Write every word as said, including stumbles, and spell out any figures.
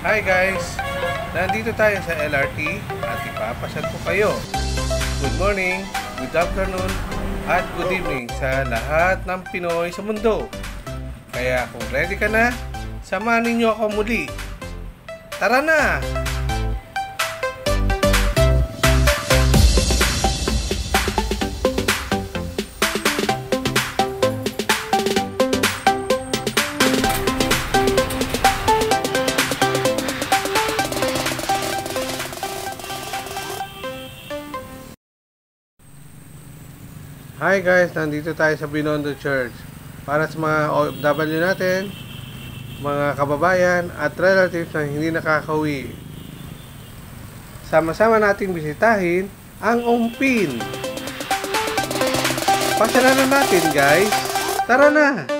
Hi guys! Nandito tayo sa L R T at ipapasyal ko kayo. Good morning, good afternoon, at good evening sa lahat ng Pinoy sa mundo. Kaya kung ready ka na, samahan ninyo ako muli. Tara na! Hi guys, nandito tayo sa Binondo Church para sa mga O F W natin, mga kababayan at relatives na hindi nakakauwi. Sama-sama nating bisitahin ang Umpin. Pasyalan natin guys, tara na!